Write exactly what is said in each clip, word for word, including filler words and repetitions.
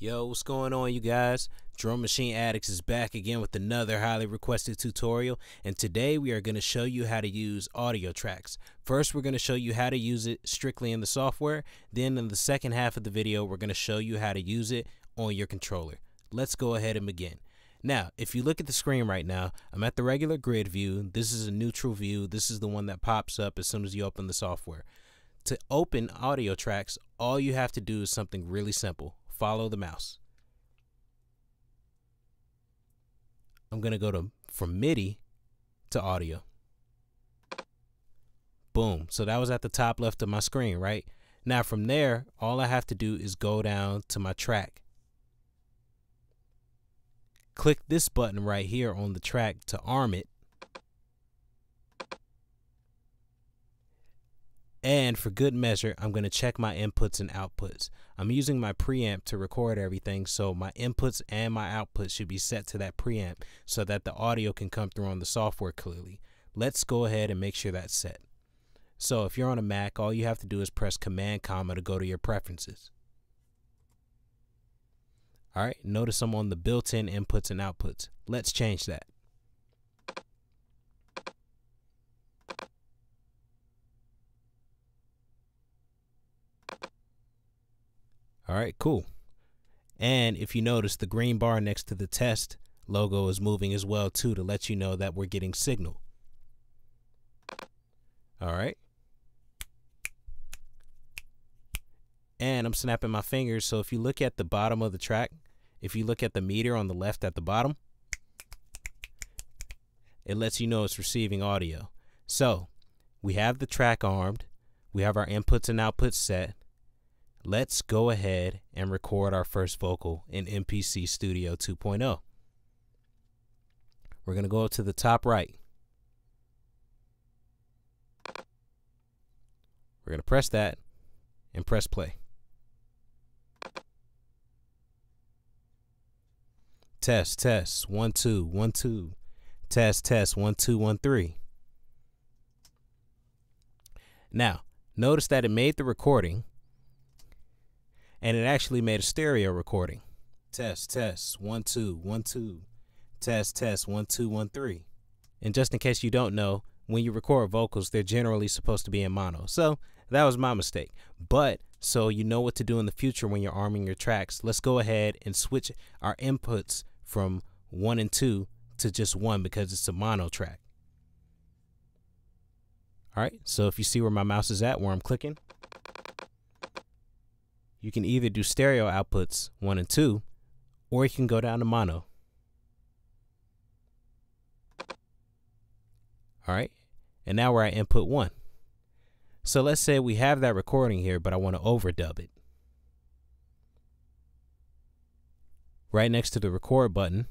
Yo, what's going on, you guys? Drum Machine Addicts is back again with another highly requested tutorial, and today we are going to show you how to use audio tracks. First, we're going to show you how to use it strictly in the software. Then in the second half of the video, we're going to show you how to use it on your controller. Let's go ahead and begin. Now, if you look at the screen right now, I'm at the regular grid view. This is a neutral view. This is the one that pops up as soon as you open the software. To open audio tracks, all you have to do is something really simple. Follow the mouse. I'm going to go to from MIDI to audio. Boom. So that was at the top left of my screen, right? Now from there, all I have to do is go down to my track. Click this button right here on the track to arm it. And for good measure, I'm going to check my inputs and outputs. I'm using my preamp to record everything, so my inputs and my outputs should be set to that preamp so that the audio can come through on the software clearly. Let's go ahead and make sure that's set. So if you're on a Mac, all you have to do is press Command comma to go to your preferences. All right, notice I'm on the built-in inputs and outputs. Let's change that. All right, cool. And if you notice, the green bar next to the test logo is moving as well too, to let you know that we're getting signal. All right. And I'm snapping my fingers. So if you look at the bottom of the track, if you look at the meter on the left at the bottom, it lets you know it's receiving audio. So we have the track armed. We have our inputs and outputs set. Let's go ahead and record our first vocal in M P C Studio two point oh. We're going to go up to the top right. We're going to press that and press play. Test, test, one, two, one, two. Test, test, one, two, one, three. Now, notice that it made the recording. And it actually made a stereo recording. Test, test, one, two, one, two. Test, test, one, two, one, three. And just in case you don't know, when you record vocals, they're generally supposed to be in mono. So that was my mistake. But so you know what to do in the future when you're arming your tracks, let's go ahead and switch our inputs from one and two to just one because it's a mono track. All right, so if you see where my mouse is at, where I'm clicking, you can either do stereo outputs one and two, or you can go down to mono. All right, and now we're at input one. So let's say we have that recording here, but I want to overdub it. Right next to the record button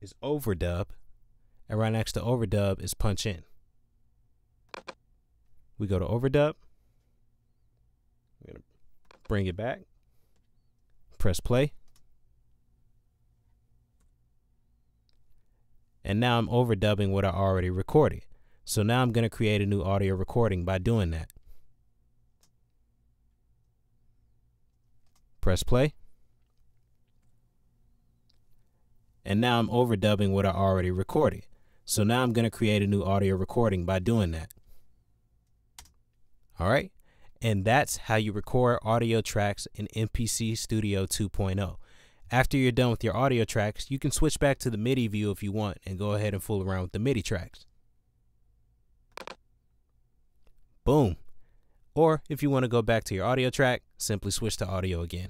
is overdub, and right next to overdub is punch in. We go to overdub. We're gonna bring it back, press play, and now I'm overdubbing what I already recorded. So now I'm going to create a new audio recording by doing that. Press play, and now I'm overdubbing what I already recorded. So now I'm going to create a new audio recording by doing that. All right. And that's how you record audio tracks in M P C Studio two point oh. After you're done with your audio tracks, you can switch back to the MIDI view if you want and go ahead and fool around with the MIDI tracks. Boom. Or if you want to go back to your audio track, simply switch to audio again.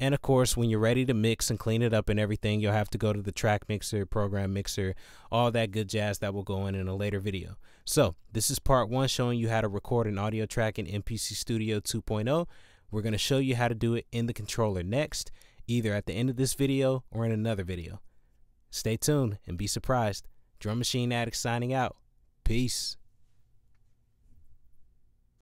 And of course, when you're ready to mix and clean it up and everything, you'll have to go to the track mixer, program mixer, all that good jazz that will go in in a later video. So this is part one, showing you how to record an audio track in M P C Studio two point oh. We're going to show you how to do it in the controller next, either at the end of this video or in another video. Stay tuned and be surprised. Drum Machine Addict signing out. Peace.